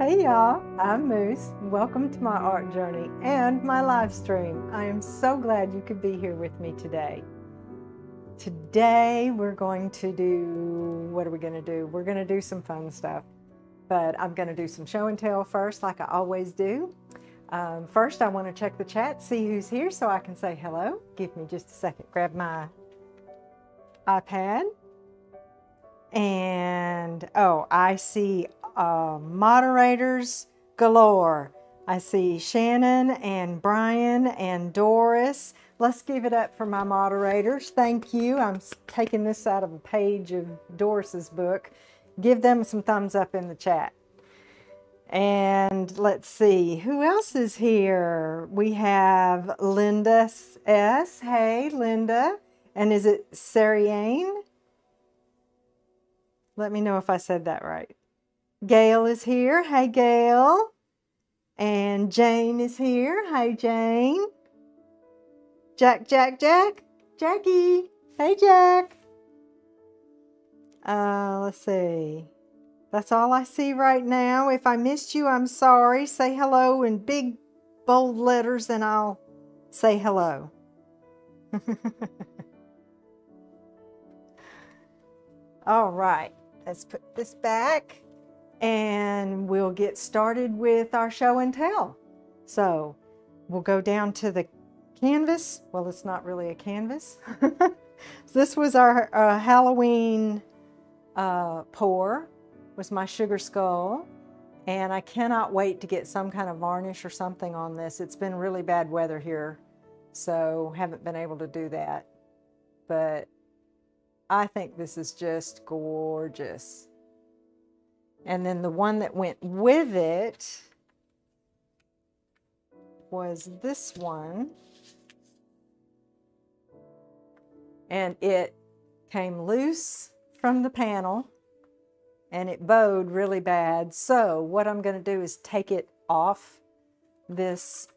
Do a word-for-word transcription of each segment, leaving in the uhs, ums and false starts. Hey y'all, I'm Moose. Welcome to my art journey and my live stream. I am so glad you could be here with me today. Today we're going to do, what are we going to do? We're going to do some fun stuff, but I'm going to do some show and tell first like I always do. Um, first I want to check the chat, see who's here so I can say hello. Give me just a second. Grab my iPad. And oh, I see Uh, moderators galore. I see Shannon and Brian and Doris. Let's give it up for my moderators. Thank you. I'm taking this out of a page of Doris's book. Give them some thumbs up in the chat. And let's see who else is here. We have Linda S. Hey, Linda. And is it Sariane? Let me know if I said that right. Gail is here. Hey, Gail. And Jane is here. Hey, Jane. Jack, Jack, Jack. Jackie. Hey, Jack. Uh, let's see. That's all I see right now. If I missed you, I'm sorry. Say hello in big, bold letters, and I'll say hello. All right. Let's put this back. And we'll get started with our show and tell. So we'll go down to the canvas. Well, it's not really a canvas. This was our uh, Halloween uh, pour, was my sugar skull. And I cannot wait to get some kind of varnish or something on this. It's been really bad weather here, so haven't been able to do that. But I think this is just gorgeous. And then the one that went with it was this one. And it came loose from the panel and it bowed really bad. So what I'm going to do is take it off this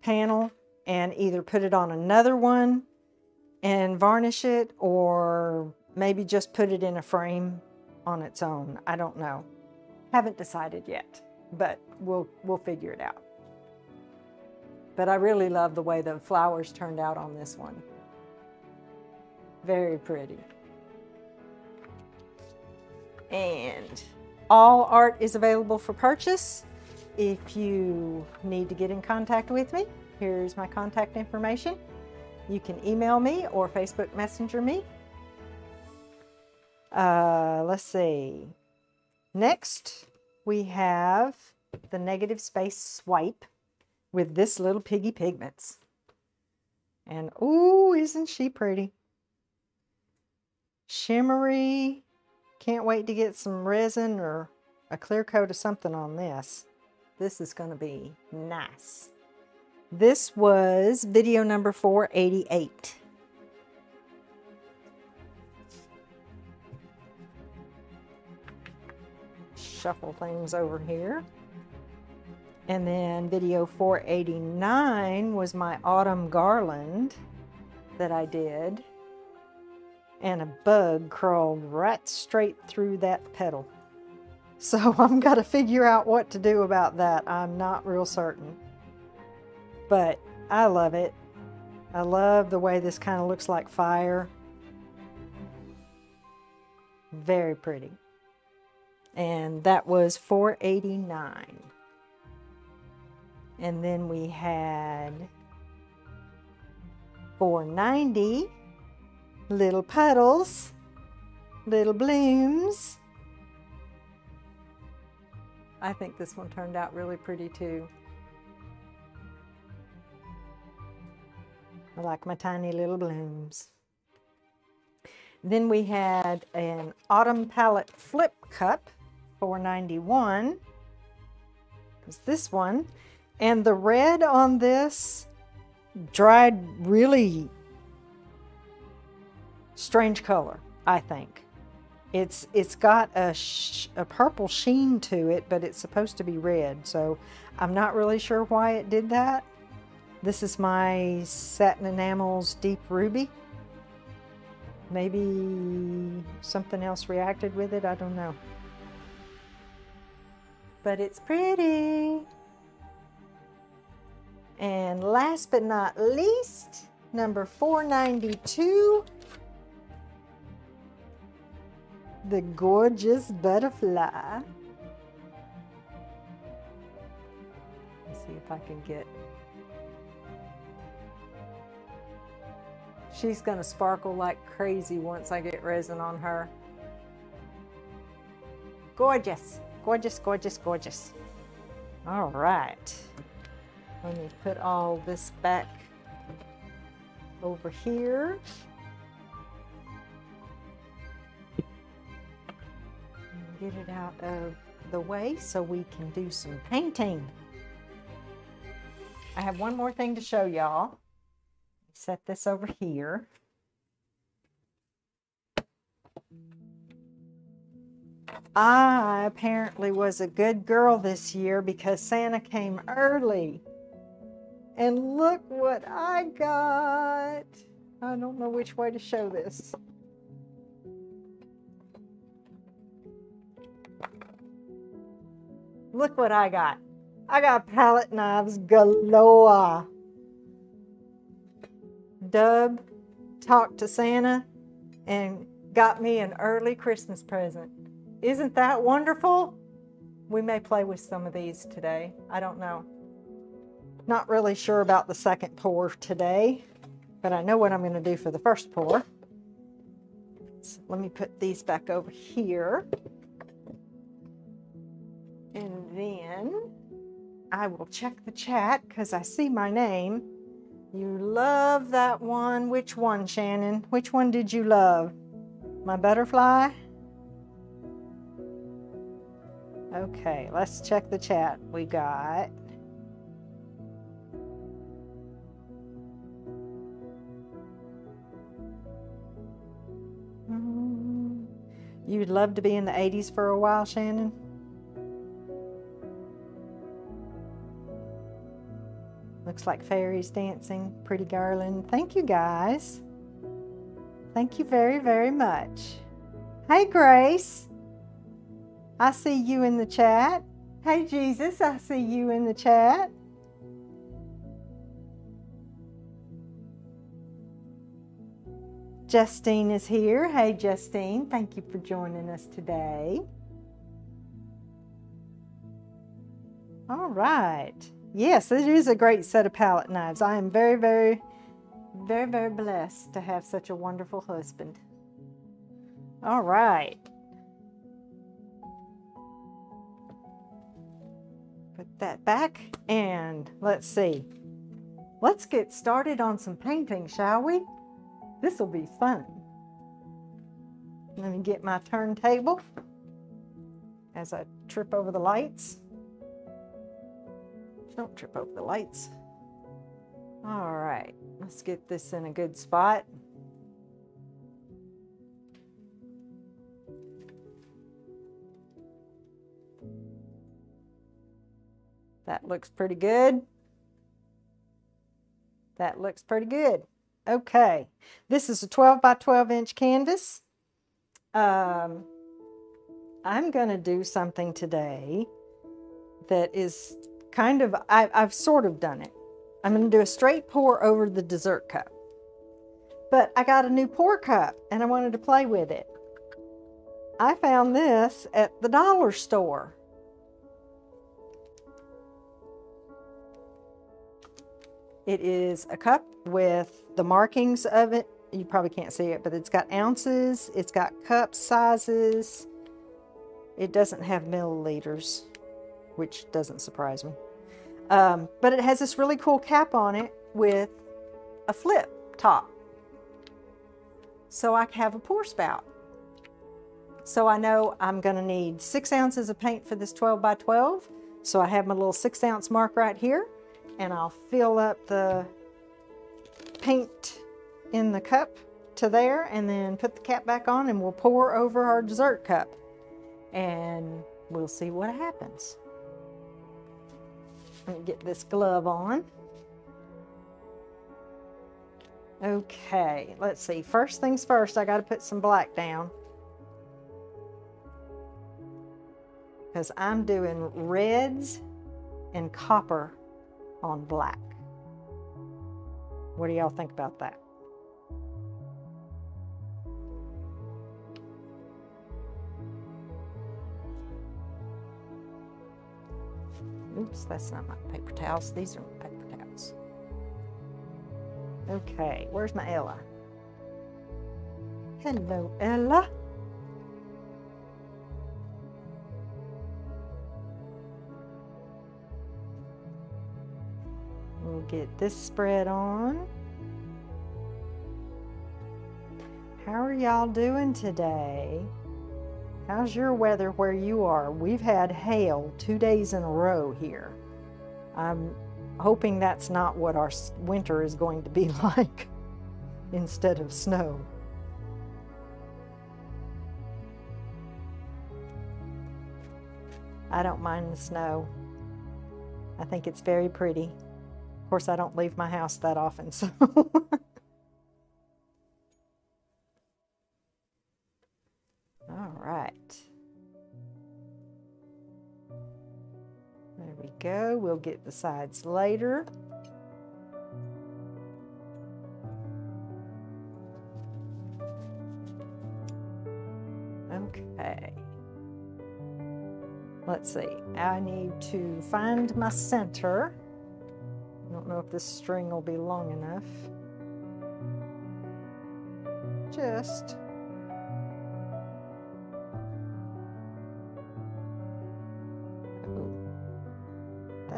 panel and either put it on another one and varnish it, or maybe just put it in a frame on its own. I don't know. Haven't decided yet, but we'll we'll figure it out. But I really love the way the flowers turned out on this one. Very pretty. And all art is available for purchase. If you need to get in contact with me, here's my contact information. You can email me or Facebook Messenger me. Uh, let's see. Next, we have the negative space swipe with this Little Piggy Pigments. And ooh, isn't she pretty? Shimmery. Can't wait to get some resin or a clear coat of something on this. This is going to be nice. This was video number four eighty-eight. Shuffle things over here. And then video four eighty-nine was my autumn garland that I did, and a bug crawled right straight through that petal, so I'm gotta figure out what to do about that. I'm not real certain, but I love it. I love the way this kind of looks like fire. Very pretty. And that was four eighty-nine. And then we had four ninety, little puddles, little blooms. I think this one turned out really pretty too. I like my tiny little blooms. Then we had an Autumn Palette Flip Cup, four ninety-one. It was this one. And the red on this dried really strange color, I think. It's, it's got a, sh a purple sheen to it, but it's supposed to be red. So I'm not really sure why it did that. This is my Satin Enamels Deep Ruby. Maybe something else reacted with it, I don't know. But it's pretty. And last but not least, number four ninety-two, the Gorgeous Butterfly. Let's see if I can get. She's gonna sparkle like crazy once I get resin on her. Gorgeous, gorgeous, gorgeous, gorgeous. All right. Let me put all this back over here. And get it out of the way so we can do some painting. I have one more thing to show y'all. Set this over here. I apparently was a good girl this year because Santa came early. And look what I got. I don't know which way to show this. Look what I got. I got palette knives galore. Doug talked to Santa and got me an early Christmas present. Isn't that wonderful? We may play with some of these today. I don't know. Not really sure about the second pour today, but I know what I'm going to do for the first pour. So let me put these back over here. And then I will check the chat because I see my name. You love that one. Which one, Shannon? Which one did you love? My butterfly? Okay, let's check the chat. We got... You'd love to be in the eighties for a while, Shannon. Looks like fairies dancing. Pretty garland. Thank you, guys. Thank you very, very much. Hey, Grace. I see you in the chat. Hey, Jesus. I see you in the chat. Justine is here. Hey, Justine, thank you for joining us today. All right. Yes, it is a great set of palette knives. I am very, very, very, very blessed to have such a wonderful husband. All right. Put that back and let's see. Let's get started on some painting, shall we? This will be fun. Let me get my turntable as I trip over the lights. Don't trip over the lights. All right, let's get this in a good spot. That looks pretty good. That looks pretty good. Okay, this is a twelve by twelve inch canvas. Um, I'm gonna do something today that is kind of, I, I've sort of done it. I'm gonna do a straight pour over the dessert cup. But I got a new pour cup and I wanted to play with it. I found this at the dollar store. It is a cup with the markings of it. You probably can't see it, but it's got ounces, it's got cup sizes. It doesn't have milliliters, which doesn't surprise me. Um, but it has this really cool cap on it with a flip top so I have a pour spout. So I know I'm gonna need six ounces of paint for this twelve by twelve. So I have my little six ounce mark right here, and I'll fill up the paint in the cup to there and then put the cap back on, and we'll pour over our dessert cup and we'll see what happens. Let me get this glove on. Okay, let's see. First things first, I got to put some black down, because I'm doing reds and copper on black. What do y'all think about that? Oops, that's not my paper towels. These are my paper towels. Okay, where's my Ella? Hello, Ella. We'll get this spread on. How are y'all doing today? How's your weather where you are? We've had hail two days in a row here. I'm hoping that's not what our winter is going to be like instead of snow. I don't mind the snow. I think it's very pretty. Of course, I don't leave my house that often, so. All right, there we go. We'll get the sides later. Okay, let's see. I need to find my center. I don't know if this string will be long enough. Just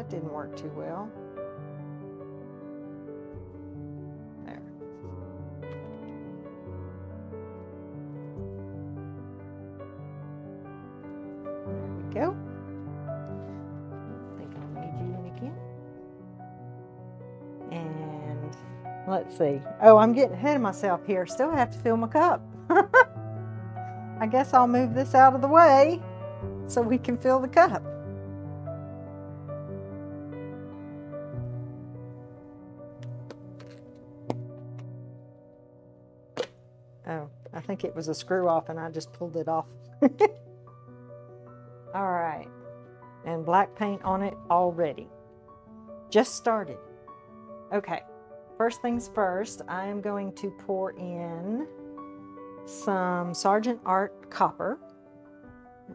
didn't work too well. There. There we go. I think I'll need you in again. And let's see. Oh, I'm getting ahead of myself here. Still have to fill my cup. I guess I'll move this out of the way so we can fill the cup. I think it was a screw off and I just pulled it off. All right, and black paint on it already. Just started. Okay, first things first, I am going to pour in some Sargent Art copper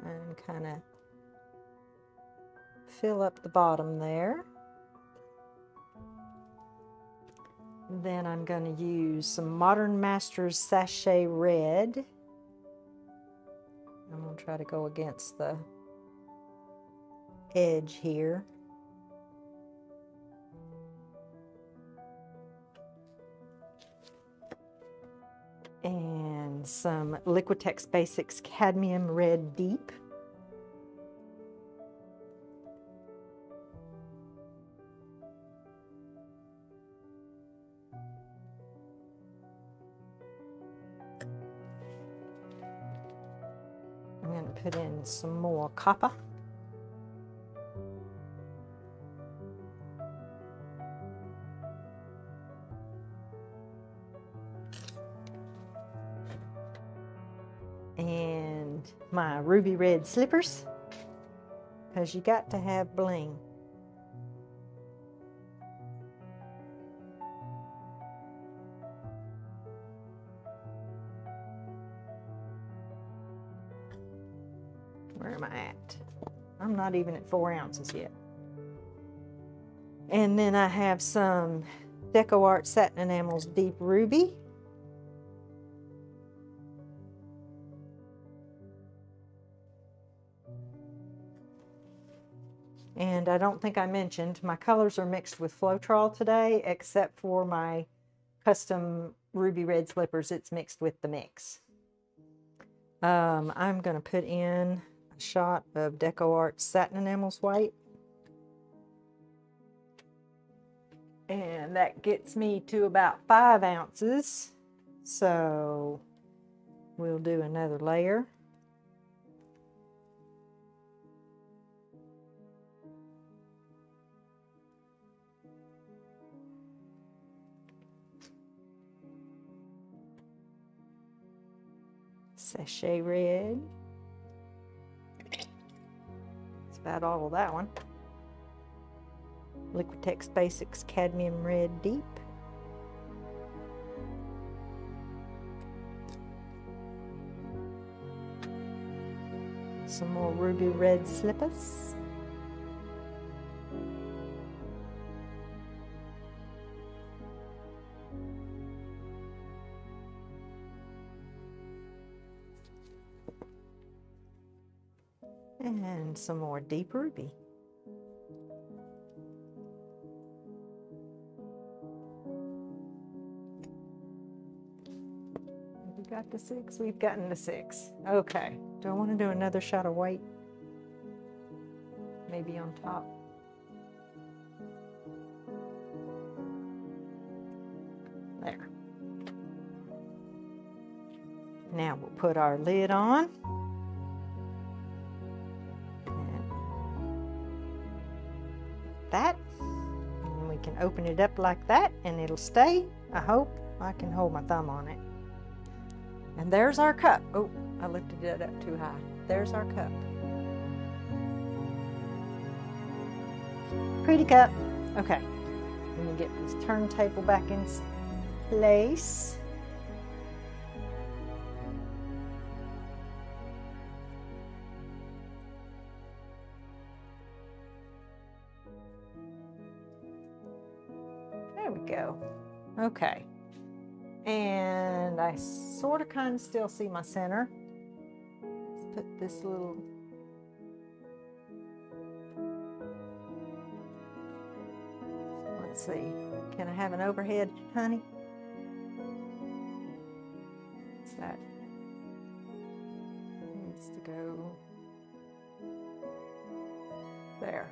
and kind of fill up the bottom there. Then I'm going to use some Modern Masters Sashay Red. I'm going to try to go against the edge here. And some Liquitex Basics Cadmium Red Deep. Put in some more copper. And my ruby red slippers, because you got to have bling. I'm not even at four ounces yet. And then I have some Deco Art Satin Enamels Deep Ruby. And I don't think I mentioned, my colors are mixed with Floetrol today, except for my custom ruby red slippers, it's mixed with the mix. Um, I'm going to put in a shot of DecoArt Satin Enamels White. And that gets me to about five ounces. So we'll do another layer. Sashay Red. That's about all of that one. Liquitex Basics Cadmium Red Deep. Some more ruby red slippers. And some more deep ruby. We got the six, we've gotten the six. Okay, do I want to do another shot of white? Maybe on top. There. Now we'll put our lid on. That, and we can open it up like that and it'll stay. I hope I can hold my thumb on it. And there's our cup. Oh, I lifted it up too high. There's our cup. Pretty cup. Okay, let me get this turntable back in place. Okay, and I sort of kind of still see my center. Let's put this little let's see, can I have an overhead, honey? What's that? It needs to go there.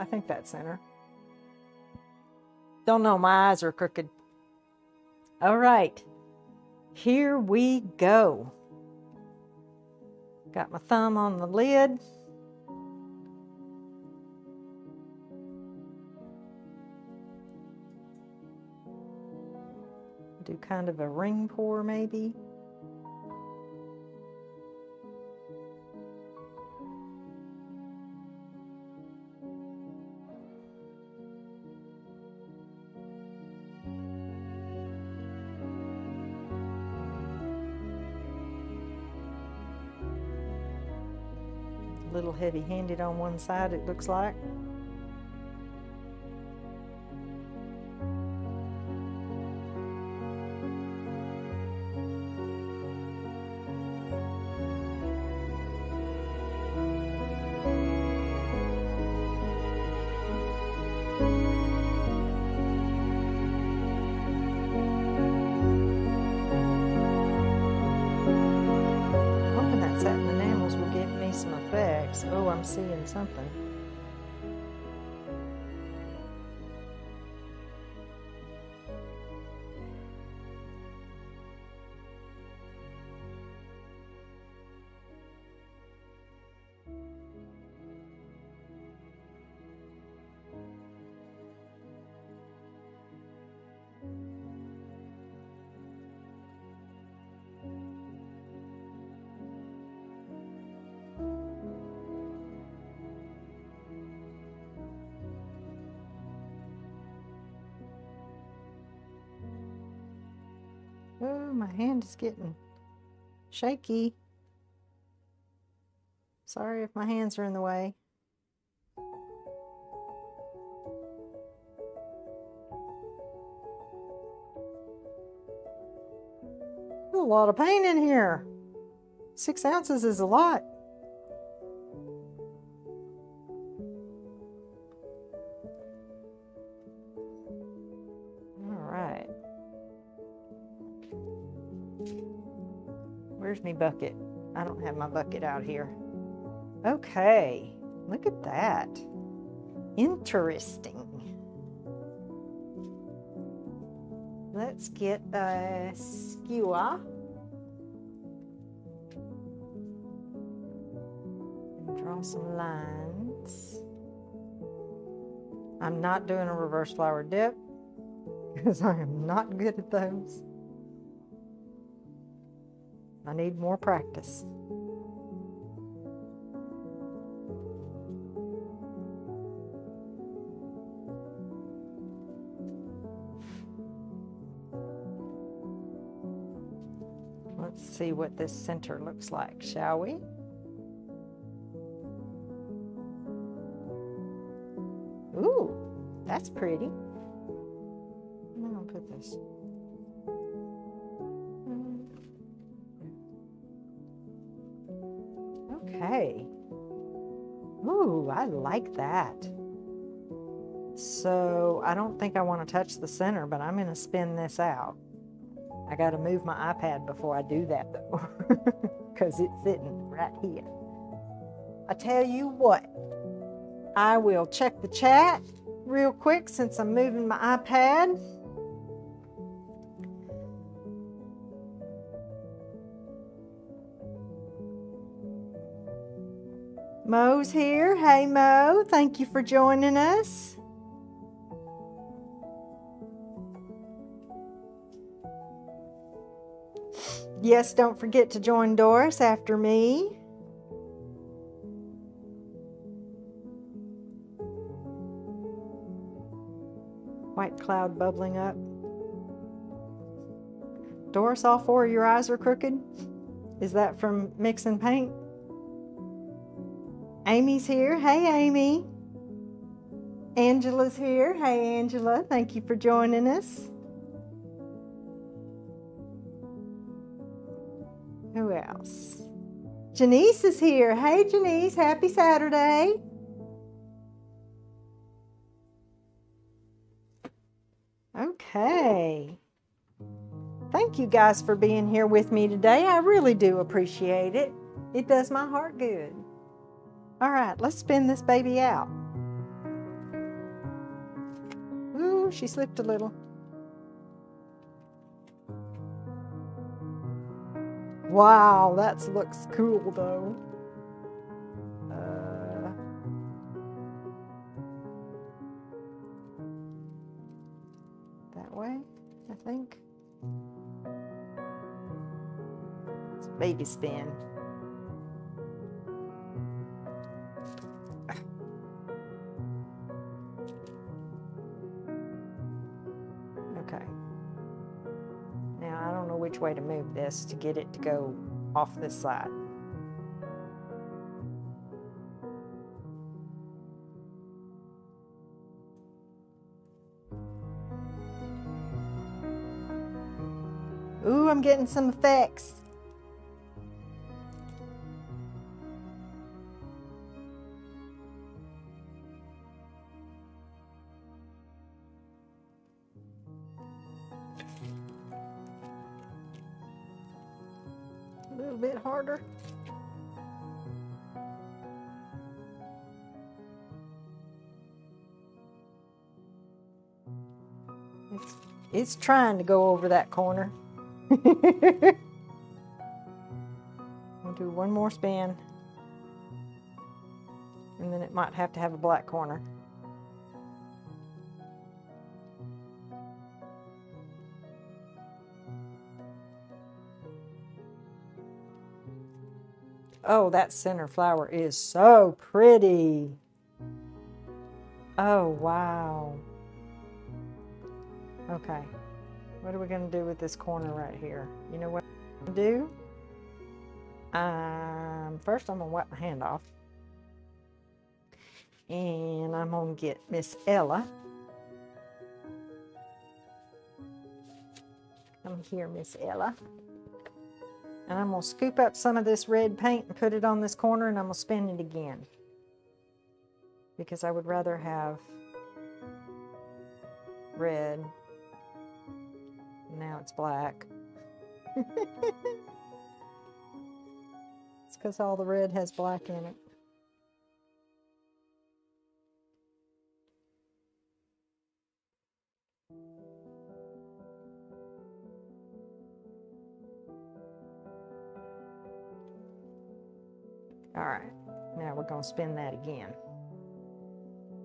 I think that's center. Don't know, my eyes are crooked. All right, here we go. Got my thumb on the lid. Do kind of a ring pour maybe. Heavy-handed on one side, it looks like. Seeing something. Oh, my hand is getting shaky. Sorry if my hands are in the way. A lot of paint in here. Six ounces is a lot. All right. Where's my bucket? I don't have my bucket out here. Okay, look at that. Interesting. Let's get a skewer. And draw some lines. I'm not doing a reverse flower dip because I am not good at those. I need more practice. Let's see what this center looks like, shall we? Ooh, that's pretty. I'm gonna put this. Okay. Ooh, I like that. So I don't think I want to touch the center, but I'm going to spin this out. I got to move my iPad before I do that though, because it's sitting right here. I tell you what, I will check the chat real quick since I'm moving my iPad. Mo's here. Hey Mo, thank you for joining us. Yes, don't forget to join Doris after me. White cloud bubbling up. Doris, all four of your eyes are crooked? Is that from mixing paint? Amy's here. Hey, Amy. Angela's here. Hey, Angela. Thank you for joining us. Who else? Janice is here. Hey, Janice. Happy Saturday. Okay. Thank you guys for being here with me today. I really do appreciate it. It does my heart good. All right, let's spin this baby out. Ooh, she slipped a little. Wow, that looks cool though. Uh, that way, I think. It's a baby spin. Way to move this to get it to go off this side. Ooh, I'm getting some effects. It's, it's trying to go over that corner. We'll do one more spin. And then it might have to have a black corner. Oh, that center flower is so pretty. Oh, wow. Okay, what are we going to do with this corner right here? You know what I'm going to do? Um, first, I'm going to wipe my hand off. And I'm going to get Miss Ella. Come here, Miss Ella. And I'm going to scoop up some of this red paint and put it on this corner, and I'm going to spin it again. Because I would rather have red. Now it's black. It's because all the red has black in it. All right, now we're going to spin that again.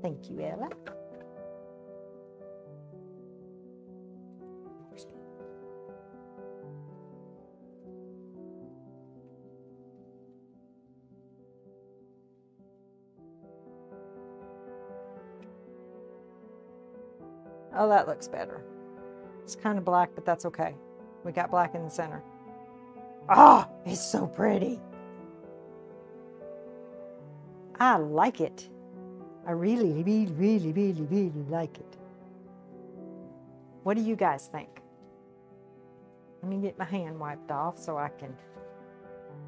Thank you, Ella. Oh, that looks better. It's kind of black, but that's okay. We got black in the center. Ah, oh, it's so pretty. I like it. I really, really, really, really, really like it. What do you guys think? Let me get my hand wiped off so I can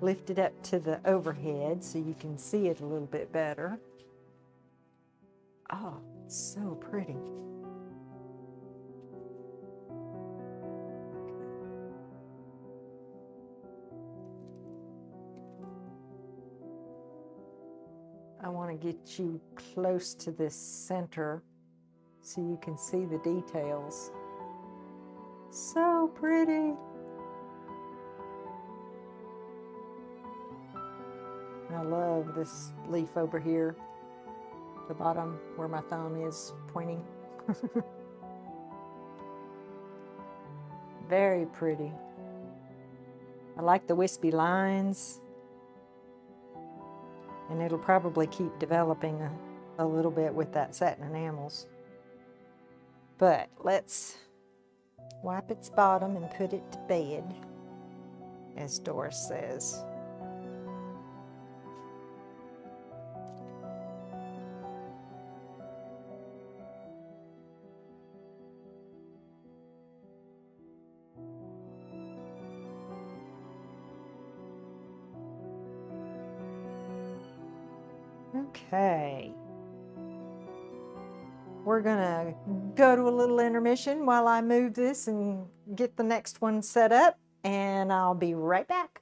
lift it up to the overhead so you can see it a little bit better. Oh, it's so pretty. I want to get you close to this center so you can see the details. So pretty. I love this leaf over here, the bottom where my thumb is pointing. Very pretty. I like the wispy lines. And it'll probably keep developing a, a little bit with that satin enamels. But let's wipe its bottom and put it to bed, as Doris says. Okay, we're gonna go to a little intermission while I move this and get the next one set up, and I'll be right back.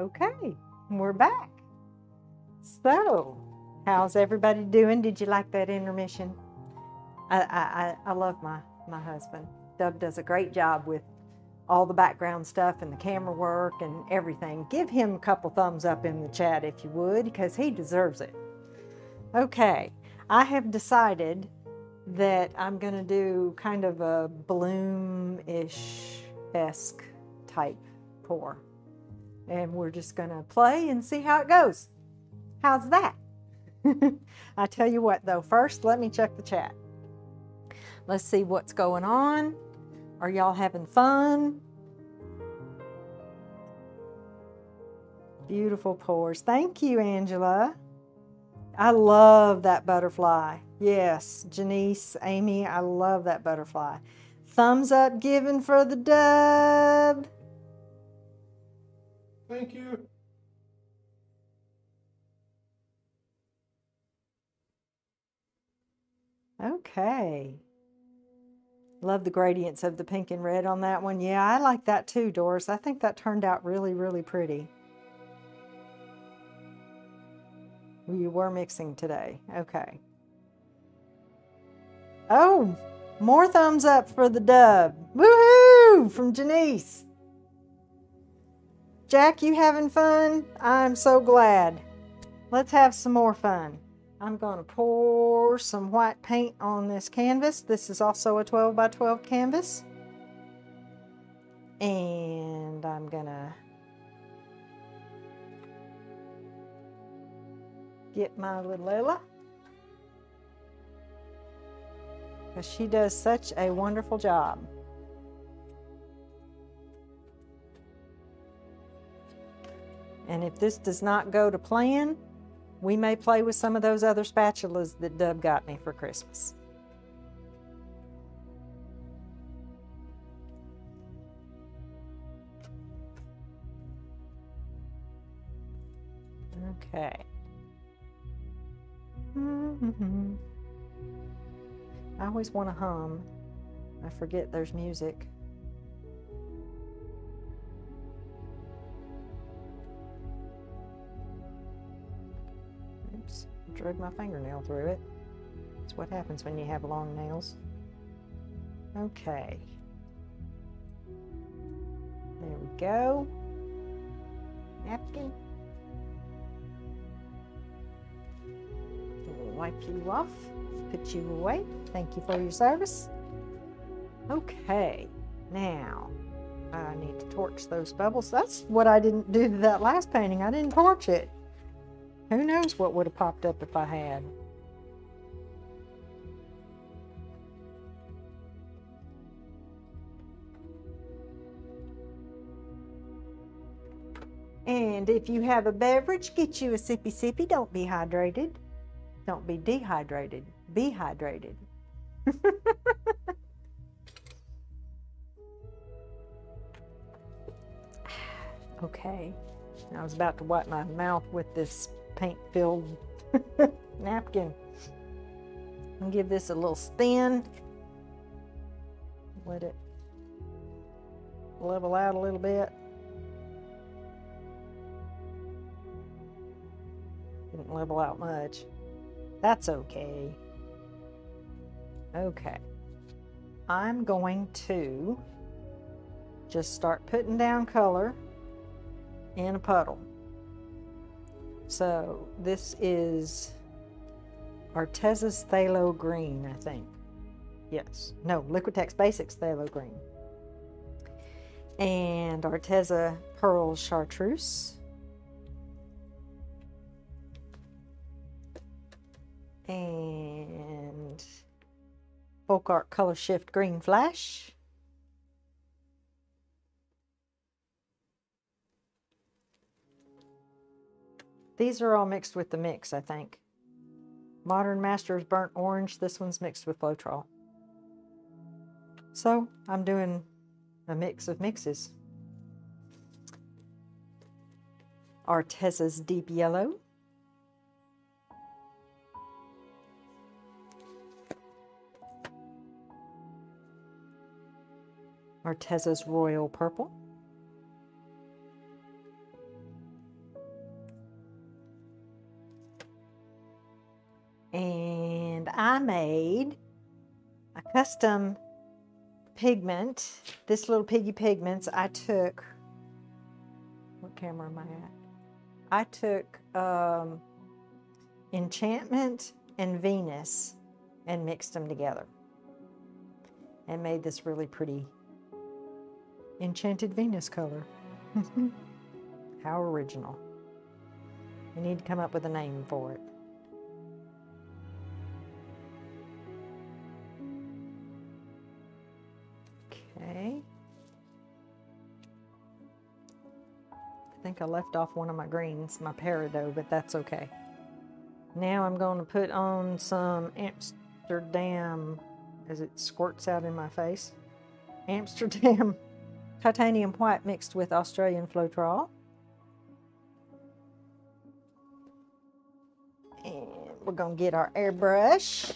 Okay, we're back. So, how's everybody doing? Did you like that intermission? I, I, I love my, my husband. Doug does a great job with all the background stuff and the camera work and everything. Give him a couple thumbs up in the chat if you would, because he deserves it. Okay, I have decided that I'm going to do kind of a bloom-ish-esque type pour. And we're just going to play and see how it goes. How's that? I tell you what though, first let me check the chat. Let's see what's going on. Are y'all having fun? Beautiful pours. Thank you, Angela. I love that butterfly. Yes, Janice, Amy, I love that butterfly. Thumbs up given for the dub. Thank you. Okay. Love the gradients of the pink and red on that one. Yeah, I like that too, Doris. I think that turned out really, really pretty. You were mixing today. Okay. Oh, more thumbs up for the dub. Woohoo! From Janice. Jack, you having fun? I'm so glad. Let's have some more fun. I'm going to pour some white paint on this canvas. This is also a twelve by twelve canvas. And I'm going to get my little Ella, because she does such a wonderful job. And if this does not go to plan, we may play with some of those other spatulas that Dub got me for Christmas. Okay. Mm-hmm. I always want to hum. I forget there's music. Drug my fingernail through it. That's what happens when you have long nails. Okay. There we go. Napkin. We'll wipe you off, put you away. Thank you for your service. Okay. Now, I need to torch those bubbles. That's what I didn't do to that last painting. I didn't torch it. Who knows what would have popped up if I had. And if you have a beverage, get you a sippy sippy. Don't be hydrated. Don't be dehydrated. Be hydrated. Okay. I was about to wipe my mouth with this paint-filled napkin. And give this a little spin. Let it level out a little bit. Didn't level out much. That's okay. Okay. I'm going to just start putting down color in a puddle. So this is Arteza's Phthalo Green, I think. Yes. No, Liquitex Basics Phthalo Green. And Arteza Pearl Chartreuse. And Folk Art Color Shift Green Flash. These are all mixed with the mix, I think. Modern Masters Burnt Orange. This one's mixed with Floetrol. So I'm doing a mix of mixes. Arteza's Deep Yellow. Arteza's Royal Purple. and I made a custom pigment. This Little Piggy Pigments, I took, what camera am I at? I took um, Enchantment and Venus and mixed them together and made this really pretty Enchanted Venus color. How original. We need to come up with a name for it. Okay. I think I left off one of my greens, my peridot, but that's okay. Now I'm going to put on some Amsterdam, as it squirts out in my face. Amsterdam Titanium White mixed with Australian Floetrol. And we're going to get our airbrush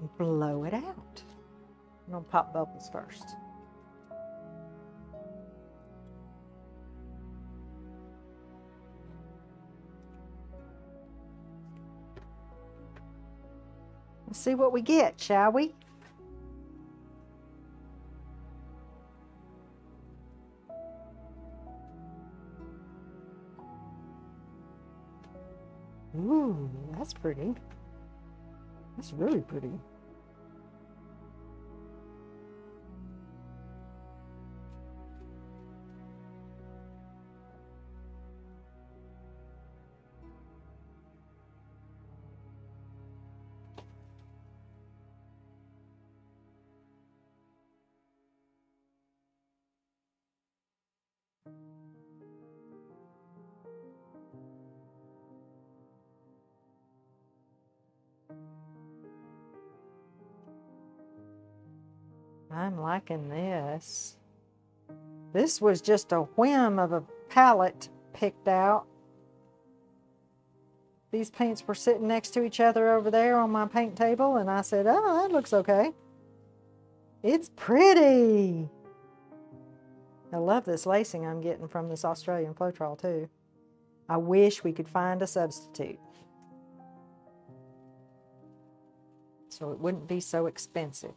and blow it out. I'm going to pop bubbles first. Let's see what we get, shall we? Ooh, that's pretty. That's really pretty. I'm liking this. This was just a whim of a palette picked out. These paints were sitting next to each other over there on my paint table, and I said, oh, that looks okay. It's pretty. I love this lacing I'm getting from this Australian Floetrol too. I wish we could find a substitute, so it wouldn't be so expensive.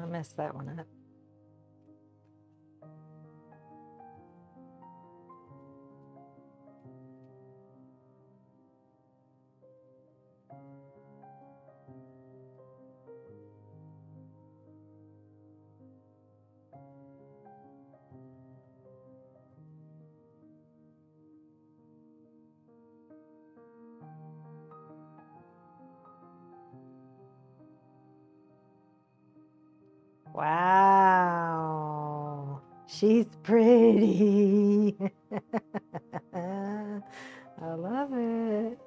I messed that one up. Wow, she's pretty. I love it.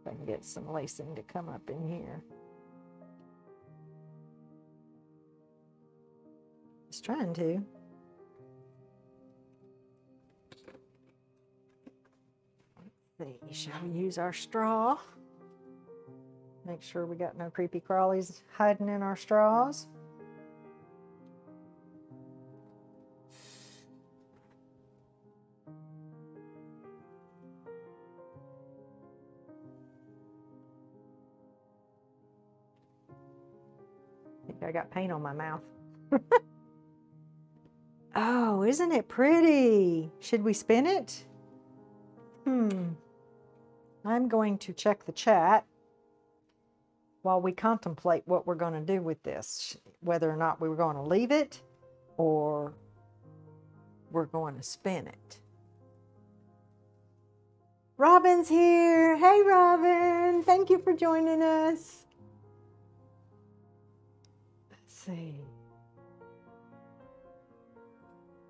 If I can get some lacing to come up in here. It's trying to. Let's see, shall we use our straw? Make sure we got no creepy crawlies hiding in our straws. I think I got paint on my mouth. Oh, isn't it pretty? Should we spin it? Hmm. I'm going to check the chat while we contemplate what we're going to do with this, whether or not we were going to leave it or we're going to spin it. Robin's here. Hey, Robin. Thank you for joining us. Let's see.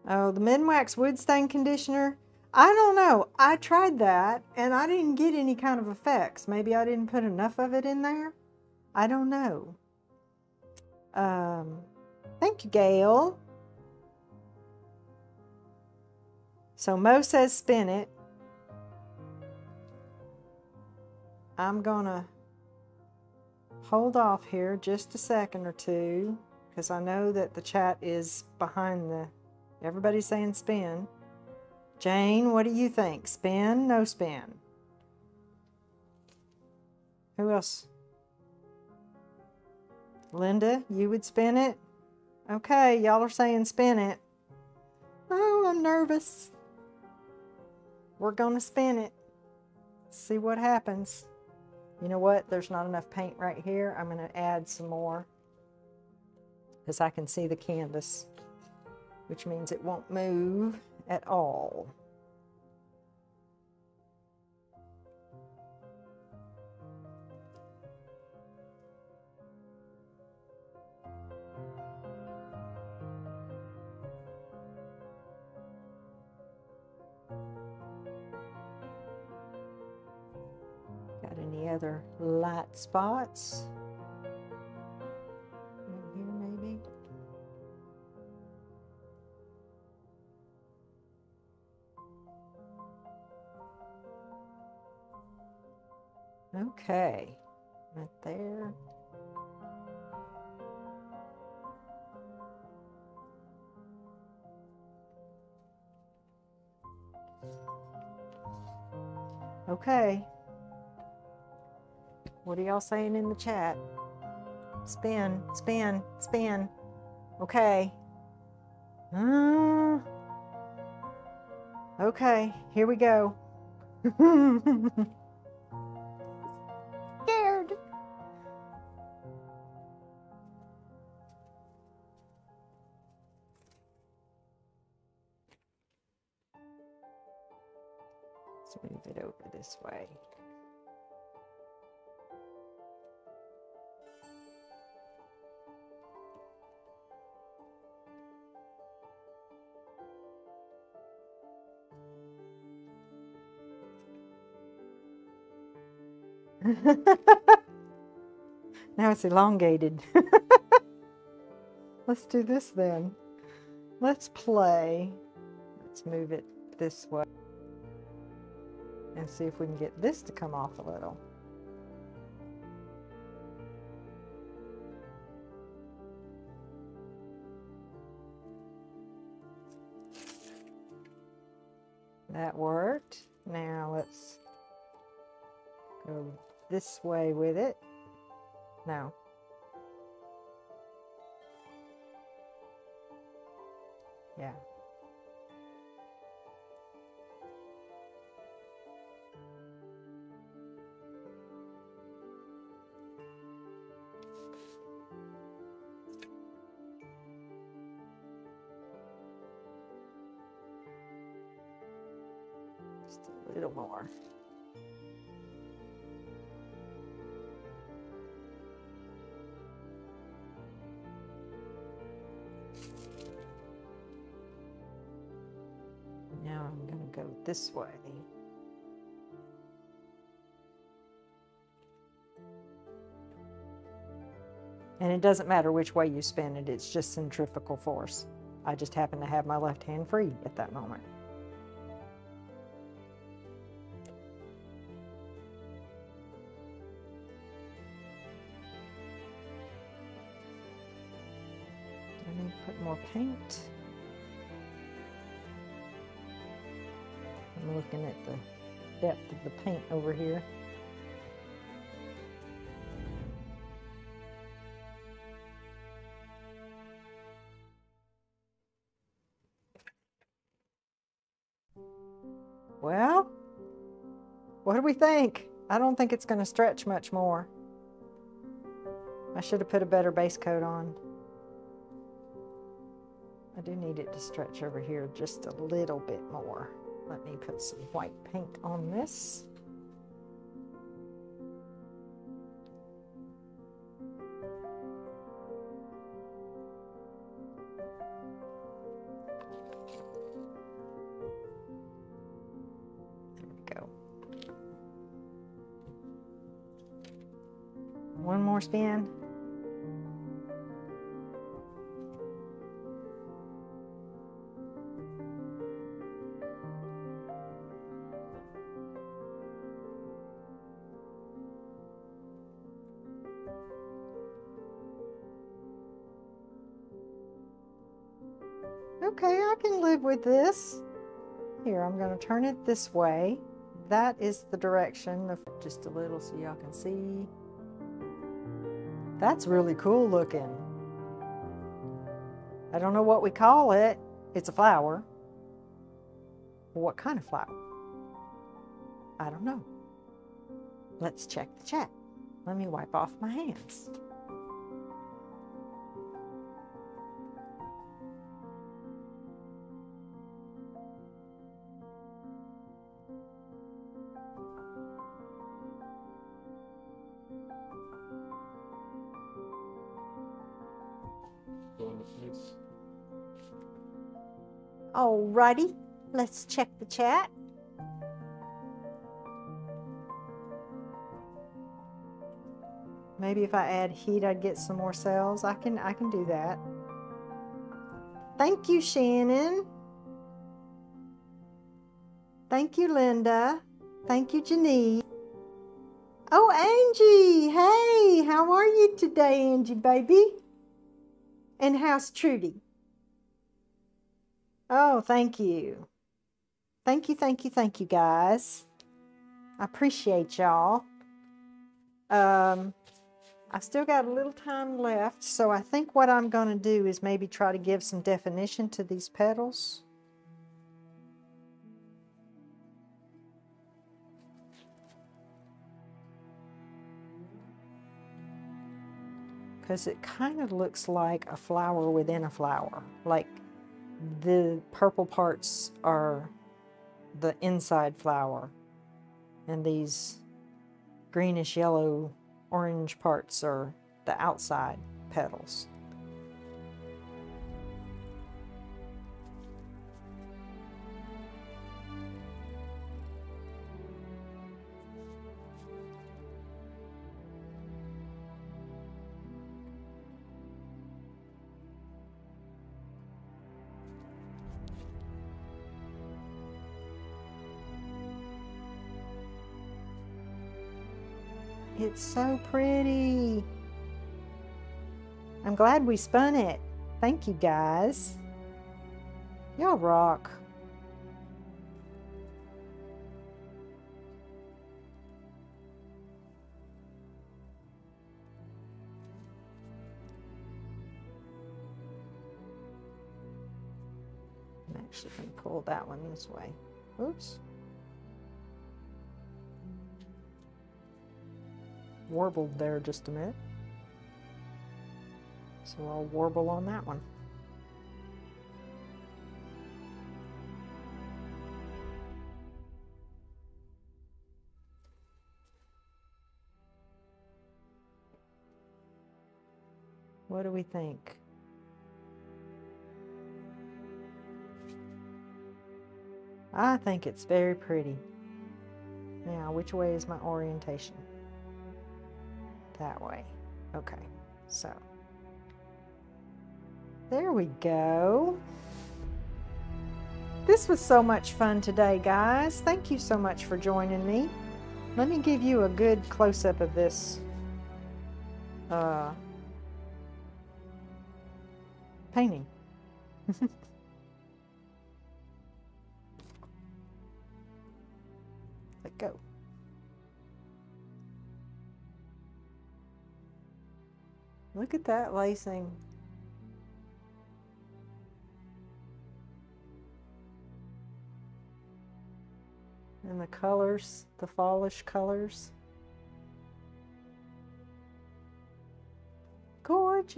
Oh, the Minwax Wood Stain Conditioner. I don't know. I tried that and I didn't get any kind of effects. Maybe I didn't put enough of it in there. I don't know. Um, thank you, Gail. So Mo says spin it. I'm gonna hold off here just a second or two because I know that the chat is behind the, everybody's saying spin. Jane, what do you think? Spin, no spin? Who else? Linda, you would spin it? Okay, y'all are saying spin it. Oh, I'm nervous. We're gonna spin it. See what happens. You know what? There's not enough paint right here. I'm gonna add some more because I can see the canvas, which means it won't move at all. Got any other light spots? Okay, right there. Okay. What are y'all saying in the chat? Spin, spin, spin. Okay. Uh, okay, here we go. Move it over this way. Now it's elongated. Let's do this then. Let's play. Let's move it this way and see if we can get this to come off a little. That worked. Now let's go this way with it. No. Yeah. A little more. Now I'm going to go this way. And it doesn't matter which way you spin it, it's just centrifugal force. I just happen to have my left hand free at that moment. Paint. I'm looking at the depth of the paint over here. Well, what do we think? I don't think it's going to stretch much more. I should have put a better base coat on. I do need it to stretch over here just a little bit more. Let me put some white paint on this. One more spin. Okay, I can live with this. Here, I'm going to turn it this way. That is the direction of just a little so y'all can see. That's really cool looking. I don't know what we call it. It's a flower. What kind of flower? I don't know. Let's check the chat. Let me wipe off my hands. Alrighty, let's check the chat. Maybe if I add heat, I'd get some more cells. I can, I can do that. Thank you, Shannon. Thank you, Linda. Thank you, Janice. Oh, Angie, hey, how are you today, Angie, baby? And how's Trudy? Oh, thank you. Thank you, thank you, thank you, guys. I appreciate y'all. Um, I've still got a little time left, so I think what I'm going to do is maybe try to give some definition to these petals. Because it kind of looks like a flower within a flower. Like the purple parts are the inside flower, and these greenish yellow orange parts are the outside petals. It's so pretty. I'm glad we spun it. Thank you, guys. Y'all rock. I'm actually going to pull that one this way. Oops. Warbled there just a minute, so I'll warble on that one. What do we think? I think it's very pretty. Now, which way is my orientation? That way. Okay, so there we go. This was so much fun today, guys. Thank you so much for joining me. Let me give you a good close-up of this uh, painting. Let go. Look at that lacing. And the colors, the fallish colors. Gorgeous.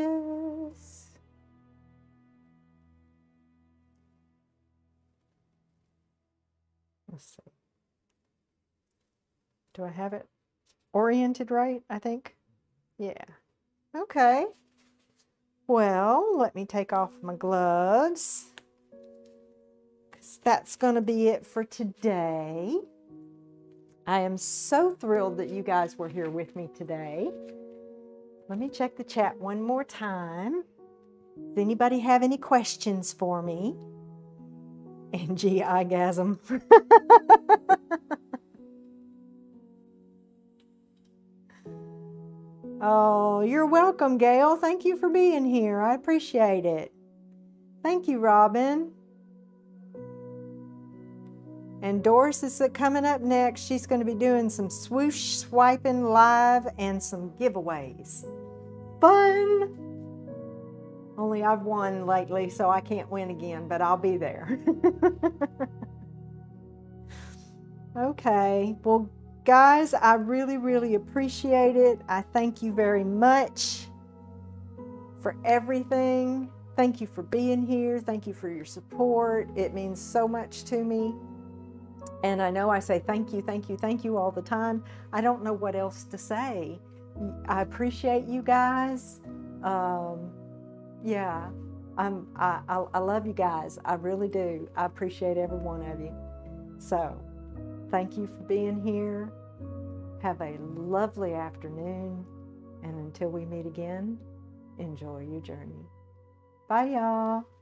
Let's see. Do I have it oriented right, I think? Yeah. Okay, well, let me take off my gloves, because that's going to be it for today. I am so thrilled that you guys were here with me today. Let me check the chat one more time. Does anybody have any questions for me? Angie, I-gasm. Oh, you're welcome, Gail. Thank you for being here. I appreciate it. Thank you, Robin. And Doris is coming up next. She's going to be doing some swoosh swiping live and some giveaways. Fun! Only I've won lately, so I can't win again, but I'll be there. Okay. Well, guys, I really, really appreciate it. I thank you very much for everything. Thank you for being here. Thank you for your support. It means so much to me. And I know I say thank you, thank you, thank you all the time. I don't know what else to say. I appreciate you guys. Um, yeah, I'm, I, I, I love you guys. I really do. I appreciate every one of you. So thank you for being here. Have a lovely afternoon. And until we meet again, enjoy your journey. Bye, y'all.